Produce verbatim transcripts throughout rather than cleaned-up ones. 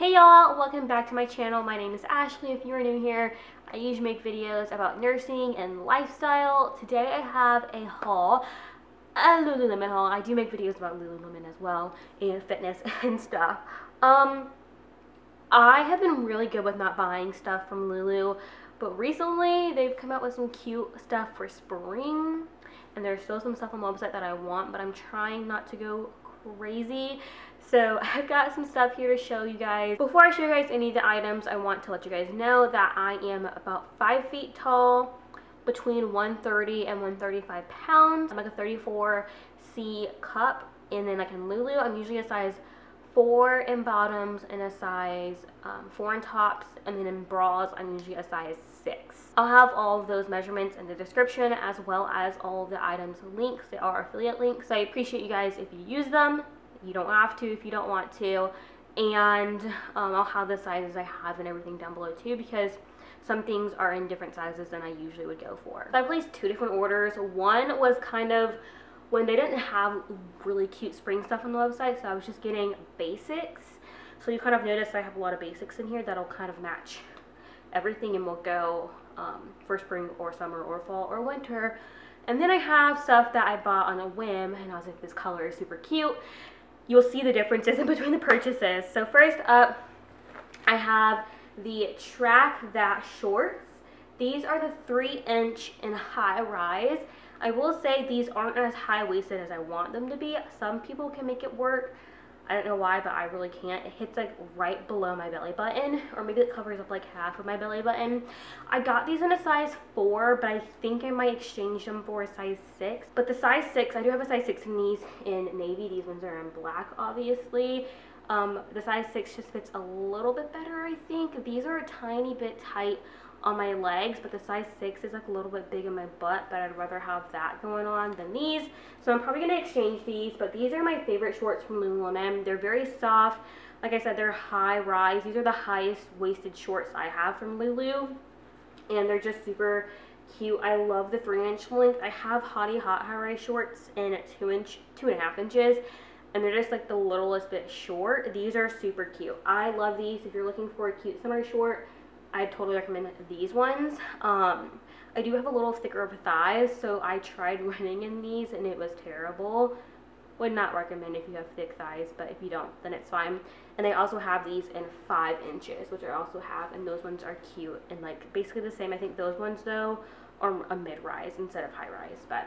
Hey y'all, welcome back to my channel. My name is Ashley. If you're new here, I usually make videos about nursing and lifestyle. Today I have a haul, a Lululemon haul. I do make videos about Lululemon as well, and fitness and stuff. Um, I have been really good with not buying stuff from Lulu, but recently they've come out with some cute stuff for spring, and there's still some stuff on the website that I want, but I'm trying not to go crazy. So I've got some stuff here to show you guys. Before I show you guys any of the items, I want to let you guys know that I am about five feet tall, between one thirty and one thirty-five pounds. I'm like a thirty-four C cup, and then like in Lulu, I'm usually a size four in bottoms and a size um, four in tops, and then in bras, I'm usually a size six. I'll have all of those measurements in the description, as well as all of the items links. They are affiliate links, so I appreciate you guys if you use them. You don't have to if you don't want to, and um, I'll have the sizes I have and everything down below too, because some things are in different sizes than I usually would go for. So I placed two different orders. One was kind of when they didn't have really cute spring stuff on the website, so I was just getting basics. So you kind of notice I have a lot of basics in here that'll kind of match everything and will go um, for spring or summer or fall or winter. And then I have stuff that I bought on a whim, and I was like, this color is super cute. You'll see the differences in between the purchases. So first up, I have the Track That shorts. These are the three inch in high rise. I will say these aren't as high waisted as I want them to be. Some people can make it work. I don't know why, but I really can't. It hits like right below my belly button, or maybe it covers up like half of my belly button. I got these in a size four, but I think I might exchange them for a size six. But the size six, I do have a size six in these in navy. These ones are in black, obviously. Um, the size six just fits a little bit better, I think. These are a tiny bit tight on my legs, but the size six is like a little bit big in my butt, but I'd rather have that going on than these, so I'm probably going to exchange these. But these are my favorite shorts from Lululemon. They're very soft. Like I said, they're high rise. These are the highest waisted shorts I have from Lulu, and they're just super cute. I love the three inch length. I have Hottie Hot high rise shorts in two inch two and a half inches, and they're just like the littlest bit short. These are super cute. I love these. If you're looking for a cute summer short, I totally recommend these ones. Um, I do have a little thicker of thighs, so I tried running in these and it was terrible. Would not recommend if you have thick thighs, but if you don't, then it's fine. And they also have these in five inches, which I also have, and those ones are cute and like basically the same. I think those ones though are a mid-rise instead of high-rise, but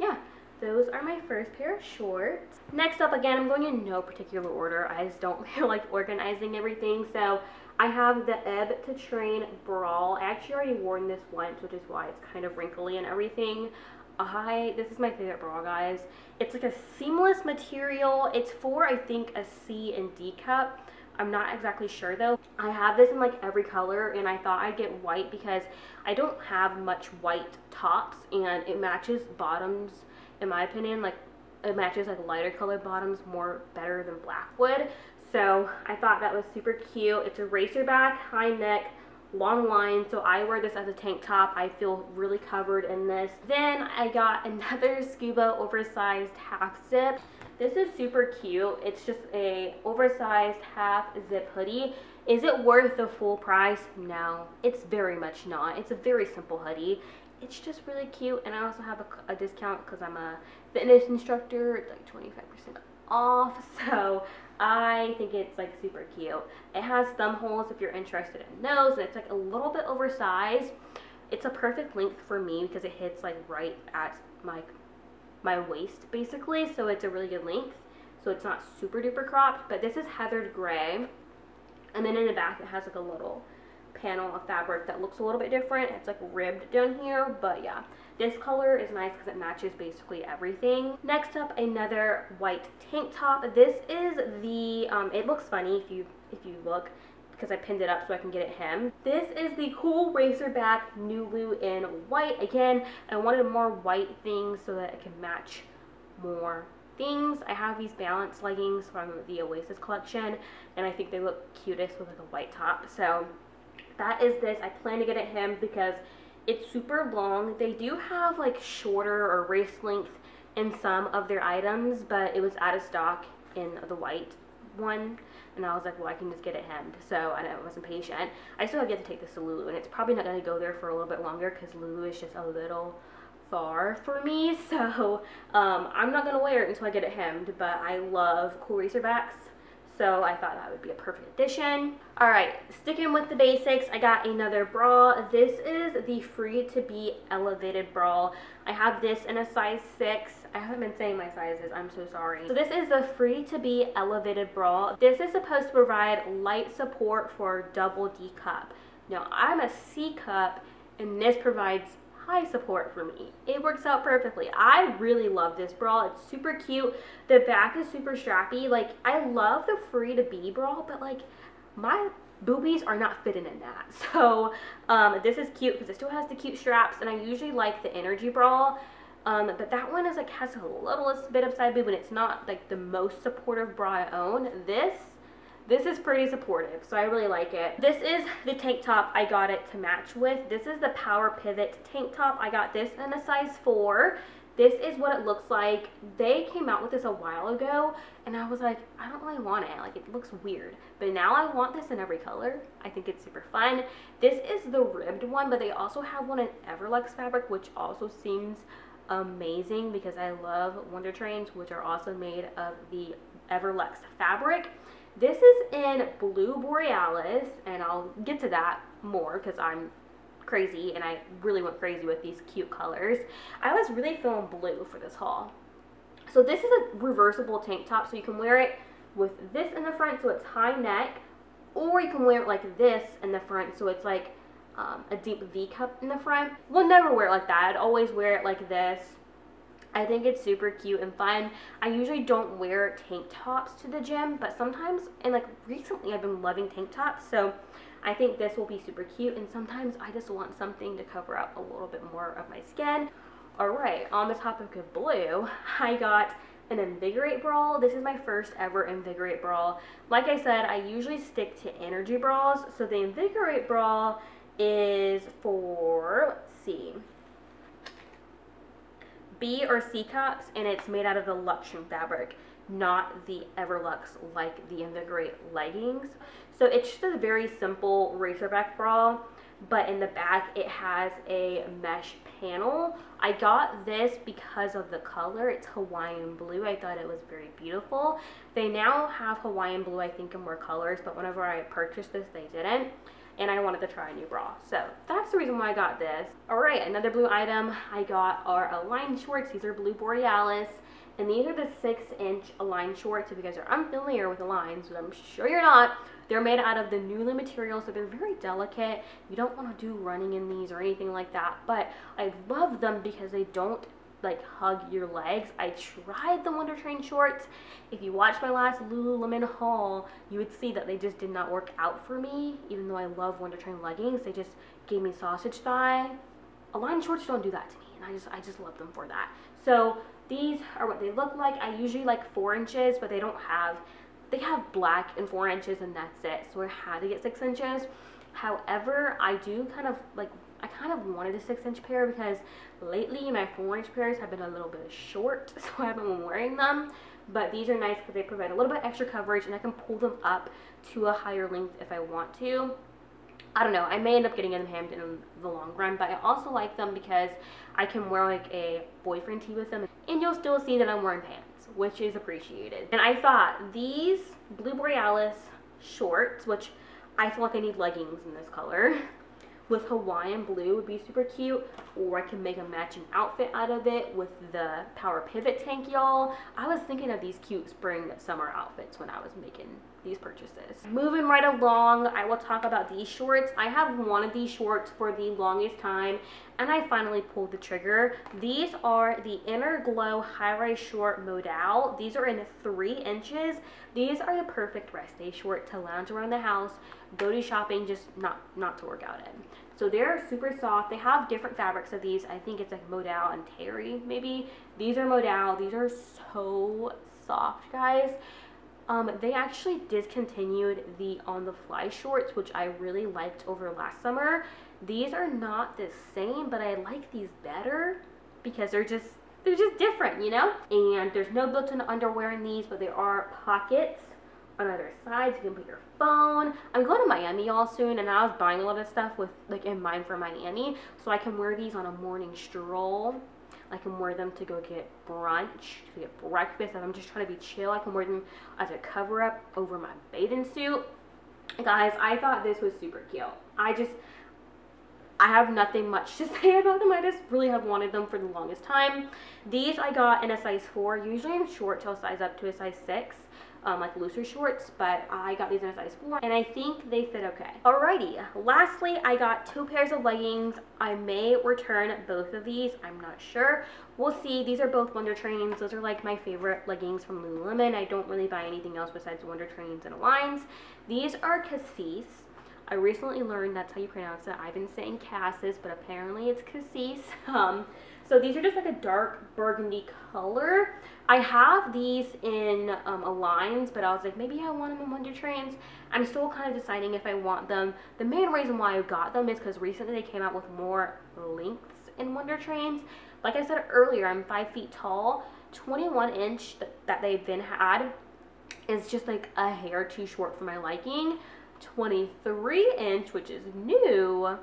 yeah. Those are my first pair of shorts. Next up, again, I'm going in no particular order. I just don't feel like organizing everything. So I have the Ebb to Train bra. I actually already worn this once, which is why it's kind of wrinkly and everything. I, this is my favorite bra, guys. It's like a seamless material. It's for, I think, a C and D cup. I'm not exactly sure though. I have this in like every color, and I thought I'd get white because I don't have much white tops, and it matches bottoms. In my opinion, like it matches like lighter colored bottoms more better than black would. So I thought that was super cute. It's a racerback, high neck, long line. So I wear this as a tank top. I feel really covered in this. Then I got another Scuba Oversized Half Zip. This is super cute. It's just a oversized half zip hoodie. Is it worth the full price? No, it's very much not. It's a very simple hoodie. It's just really cute, and I also have a, a discount because I'm a fitness instructor. It's like twenty-five percent off, so I think it's like super cute. It has thumb holes if you're interested in those, and it's like a little bit oversized. It's a perfect length for me because it hits like right at my my waist basically, so it's a really good length. So it's not super duper cropped, but this is heathered gray, and then in the back it has like a little panel of fabric that looks a little bit different. It's like ribbed down here, but yeah, this color is nice because it matches basically everything. Next up, another white tank top. This is the um it looks funny if you if you look, because I pinned it up so I can get it hemmed. This is the Cool Racerback Nulu in white. Again, I wanted more white things so that it can match more things. I have these balance leggings from the Oasis collection, and I think they look cutest with like a white top. So that is this. I plan to get it hemmed because it's super long. They do have like shorter or waist length in some of their items, but it was out of stock in the white one, and I was like, well, I can just get it hemmed. So I wasn't patient. I still have yet to take this to Lulu, and it's probably not going to go there for a little bit longer because Lulu is just a little far for me. So um, I'm not going to wear it until I get it hemmed, but I love Cool Racerbacks. So I thought that would be a perfect addition. All right, sticking with the basics, I got another bra. This is the Free to Be Elevated bra. I have this in a size six. I haven't been saying my sizes, I'm so sorry. So this is the Free to Be Elevated bra. This is supposed to provide light support for double D cup. Now I'm a C cup, and this provides high support for me. It works out perfectly. I really love this bra. It's super cute. The back is super strappy. Like, I love the Free to Be bra, but like my boobies are not fitting in that. So um, this is cute because it still has the cute straps, and I usually like the Energy bra, um, but that one is like has a littlest bit of side boob, and it's not like the most supportive bra I own. This This is pretty supportive, so I really like it. This is the tank top I got it to match with. This is the Power Pivot tank top. I got this in a size four. This is what it looks like. They came out with this a while ago, and I was like, I don't really want it. Like, it looks weird. But now I want this in every color. I think it's super fun. This is the ribbed one, but they also have one in Everlux fabric, which also seems amazing because I love Wunder Trains, which are also made of the Everlux fabric. This is in Blue Borealis, and I'll get to that more because I'm crazy and I really went crazy with these cute colors. I was really feeling blue for this haul. So this is a reversible tank top, so you can wear it with this in the front so it's high neck, or you can wear it like this in the front so it's like um, a deep V cup in the front. We'll never wear it like that. I'd always wear it like this. I think it's super cute and fun. I usually don't wear tank tops to the gym, but sometimes, and like recently I've been loving tank tops, so I think this will be super cute, and sometimes I just want something to cover up a little bit more of my skin. Alright, on the topic of blue, I got an Invigorate bra. This is my first ever Invigorate bra. Like I said, I usually stick to Energy bras, so the Invigorate bra is for, let's see, B or C cups, and it's made out of the Luxion fabric, not the Everlux like the Invigorate leggings. So it's just a very simple racerback bra, but in the back it has a mesh panel. I got this because of the color. It's Hawaiian blue. I thought it was very beautiful. They now have Hawaiian blue, I think, in more colors, but whenever I purchased this, they didn't. And I wanted to try a new bra, so that's the reason why I got this. All right, another blue item I got are Align shorts. These are Blue Borealis, and these are the six inch Align shorts. If you guys are unfamiliar with Aligns, but I'm sure you're not, they're made out of the Nulu material, so they're very delicate. You don't want to do running in these or anything like that, but I love them because they don't like hug your legs. I tried the Wunder Train shorts. If you watched my last Lululemon haul, you would see that they just did not work out for me. Even though I love Wunder Train leggings, they just gave me sausage thigh. Align shorts don't do that to me, and I just I just love them for that. So these are what they look like. I usually like four inches, but they don't have. They have black and four inches, and that's it. So I had to get six inches. However, I do kind of like. I kind of wanted a six inch pair because lately my four inch pairs have been a little bit short, so I haven't been wearing them, but these are nice because they provide a little bit extra coverage, and I can pull them up to a higher length if I want to. I don't know, I may end up getting them hemmed in the long run, but I also like them because I can wear like a boyfriend tee with them, and you'll still see that I'm wearing pants, which is appreciated. And I thought these Blue Borealis shorts, which I feel like I need leggings in this color, with Hawaiian blue would be super cute, or I can make a matching outfit out of it with the Power Pivot tank, y'all. I was thinking of these cute spring summer outfits when I was making these purchases. Moving right along, I will talk about these shorts. I have wanted these shorts for the longest time, and I finally pulled the trigger. These are the Inner Glow high-rise short modal. These are in three inches. These are the perfect rest day short to lounge around the house, go to shopping, just not not to work out in. So they're super soft. They have different fabrics of these. I think it's like modal and terry, maybe. These are modal. These are so soft, guys. Um, they actually discontinued the On the Fly shorts, which I really liked over last summer. These are not the same, but I like these better because they're just they're just different, you know? And there's no built-in underwear in these, but they are pockets. on either side so you can put your phone. I'm going to Miami, y'all, soon, and I was buying a lot of stuff with, like, in mind for Miami, so I can wear these on a morning stroll. I can wear them to go get brunch, to get breakfast. If I'm just trying to be chill, I can wear them as a cover-up over my bathing suit. Guys, I thought this was super cute. I just, I have nothing much to say about them. I just really have wanted them for the longest time. These I got in a size four. Usually I'm short till size up to a size six. Um, like looser shorts, but I got these in a size four and I think they fit okay. Alrighty, lastly, I got two pairs of leggings. I may return both of these, I'm not sure, we'll see. These are both Wunder Trains. Those are like my favorite leggings from Lululemon. I don't really buy anything else besides Wunder Trains and Aligns. These are Cassis. I recently learned that's how you pronounce it. I've been saying Cassis, but apparently it's Cassis. Um, So these are just like a dark burgundy color. I have these in um, Aligns, but I was like, maybe I want them in Wunder Trains. I'm still kind of deciding if I want them. The main reason why I got them is because recently they came out with more lengths in Wunder Trains. Like I said earlier, I'm five feet tall. twenty-one inch th that they've been had is just like a hair too short for my liking. twenty-three inch, which is new,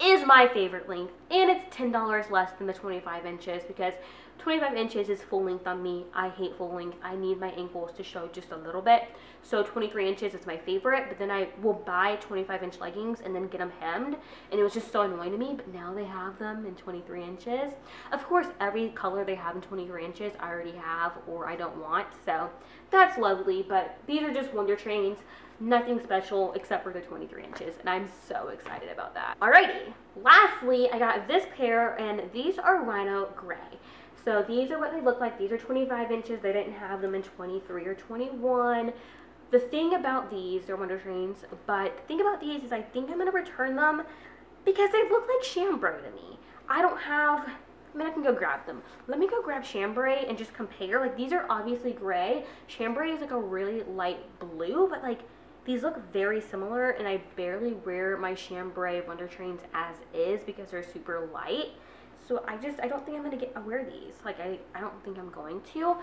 is my favorite length, and it's ten dollars less than the twenty-five inches because twenty-five inches is full length on me. I hate full length. I need my ankles to show just a little bit. So twenty-three inches is my favorite, but then I will buy twenty-five inch leggings and then get them hemmed, and it was just so annoying to me, but now they have them in twenty-three inches. Of course, every color they have in twenty-three inches I already have or I don't want, so that's lovely, but these are just Wunder Trains. Nothing special except for the twenty-three inches, and I'm so excited about that. Alrighty, lastly, I got this pair, and these are Rhino Gray. So these are what they look like. These are twenty-five inches. They didn't have them in twenty-three or twenty-one. The thing about these, they're Wunder Trains, but the thing about these is I think I'm going to return them because they look like chambray to me. I don't have... I mean, I can go grab them. Let me go grab chambray and just compare. Like, these are obviously gray. Chambray is like a really light blue, but like, these look very similar, and I barely wear my chambray Wunder Trains as is because they're super light. So I just, I don't think I'm going to get, I wear these. Like, I, I don't think I'm going to.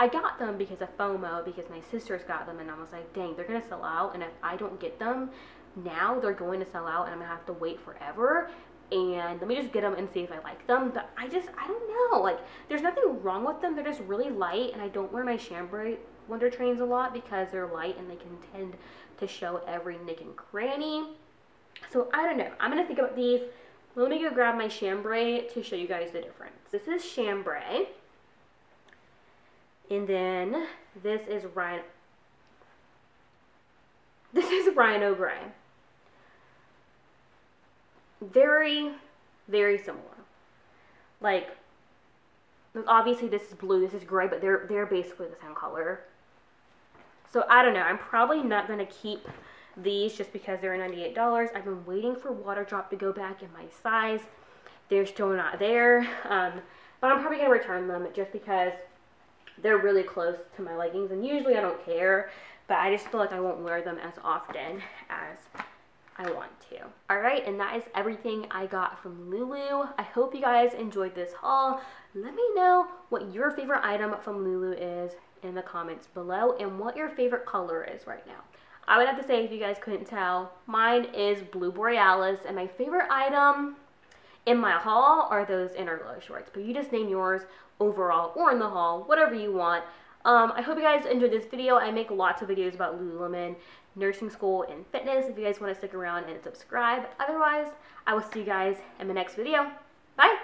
I got them because of FOMO, because my sisters got them, and I was like, dang, they're going to sell out, and if I don't get them now, they're going to sell out, and I'm going to have to wait forever. And let me just get them and see if I like them, but I just, I don't know. Like, there's nothing wrong with them. They're just really light, and I don't wear my chambray Wunder Trains a lot because they're light and they can tend to show every nick and cranny. So I don't know. I'm going to think about these. Let me go grab my chambray to show you guys the difference. This is chambray. And then this is Rhino. This is Rhino Gray. Very, very similar. Like, obviously this is blue, this is gray, but they're they're basically the same color. So I don't know. I'm probably not going to keep these just because they're ninety-eight dollars. I've been waiting for Waterdrop to go back in my size. They're still not there. Um, but I'm probably going to return them just because they're really close to my leggings. And usually I don't care, but I just feel like I won't wear them as often as I want to. All right, and that is everything I got from Lulu. I hope you guys enjoyed this haul. Let me know what your favorite item from Lulu is in the comments below and what your favorite color is right now. I would have to say, if you guys couldn't tell, mine is Blue Borealis, and my favorite item in my haul are those Inner Glow shorts, but you just name yours overall or in the haul, whatever you want. Um, I hope you guys enjoyed this video. I make lots of videos about Lululemon, nursing school, and fitness. If you guys want to stick around and subscribe. Otherwise, I will see you guys in my next video. Bye!